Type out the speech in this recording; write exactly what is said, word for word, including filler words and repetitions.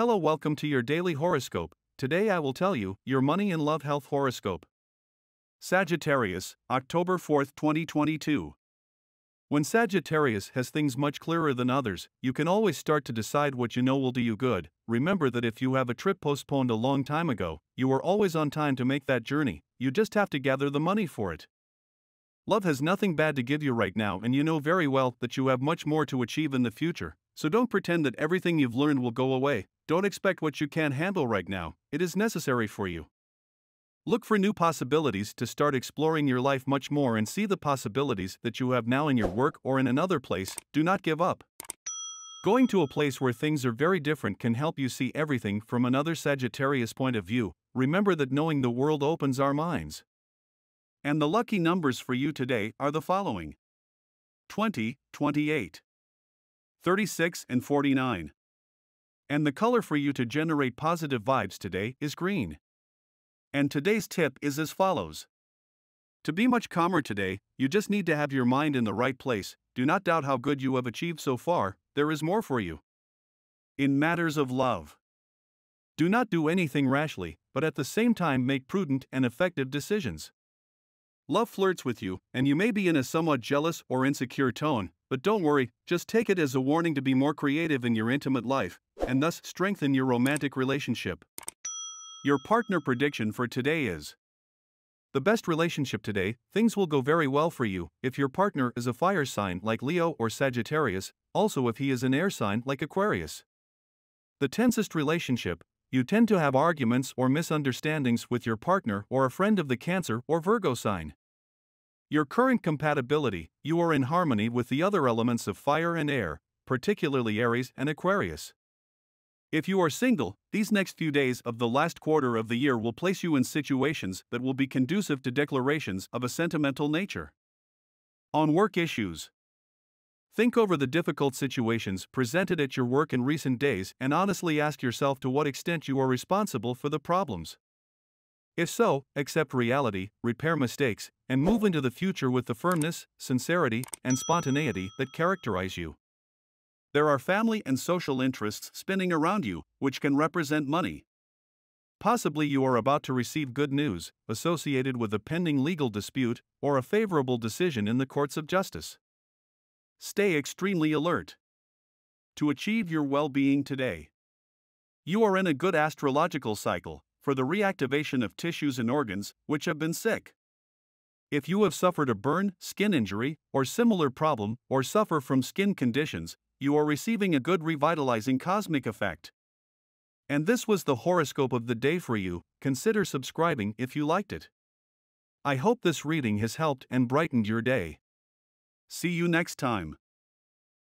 Hello, welcome to your daily horoscope. Today I will tell you your money and love health horoscope. Sagittarius, October fourth, twenty twenty-two. When Sagittarius has things much clearer than others, you can always start to decide what you know will do you good. Remember that if you have a trip postponed a long time ago, you are always on time to make that journey, you just have to gather the money for it. Love has nothing bad to give you right now, and you know very well that you have much more to achieve in the future, so don't pretend that everything you've learned will go away. Don't expect what you can't handle right now, it is necessary for you. Look for new possibilities to start exploring your life much more and see the possibilities that you have now in your work or in another place. Do not give up. Going to a place where things are very different can help you see everything from another Sagittarius point of view. Remember that knowing the world opens our minds. And the lucky numbers for you today are the following: twenty, twenty-eight, thirty-six, and forty-nine. And the color for you to generate positive vibes today is green. And today's tip is as follows. To be much calmer today, you just need to have your mind in the right place. Do not doubt how good you have achieved so far, there is more for you. In matters of love, do not do anything rashly, but at the same time make prudent and effective decisions. Love flirts with you, and you may be in a somewhat jealous or insecure tone, but don't worry, just take it as a warning to be more creative in your intimate life, and thus strengthen your romantic relationship. Your partner prediction for today is the best relationship today. Things will go very well for you if your partner is a fire sign like Leo or Sagittarius, also if he is an air sign like Aquarius. The tensest relationship, you tend to have arguments or misunderstandings with your partner or a friend of the Cancer or Virgo sign. Your current compatibility, you are in harmony with the other elements of fire and air, particularly Aries and Aquarius. If you are single, these next few days of the last quarter of the year will place you in situations that will be conducive to declarations of a sentimental nature. On work issues, think over the difficult situations presented at your work in recent days and honestly ask yourself to what extent you are responsible for the problems. If so, accept reality, repair mistakes, and move into the future with the firmness, sincerity, and spontaneity that characterize you. There are family and social interests spinning around you, which can represent money. Possibly you are about to receive good news associated with a pending legal dispute or a favorable decision in the courts of justice. Stay extremely alert. To achieve your well-being today, you are in a good astrological cycle for the reactivation of tissues and organs which have been sick. If you have suffered a burn, skin injury, or similar problem, or suffer from skin conditions, you are receiving a good revitalizing cosmic effect. And this was the horoscope of the day for you. Consider subscribing if you liked it. I hope this reading has helped and brightened your day. See you next time.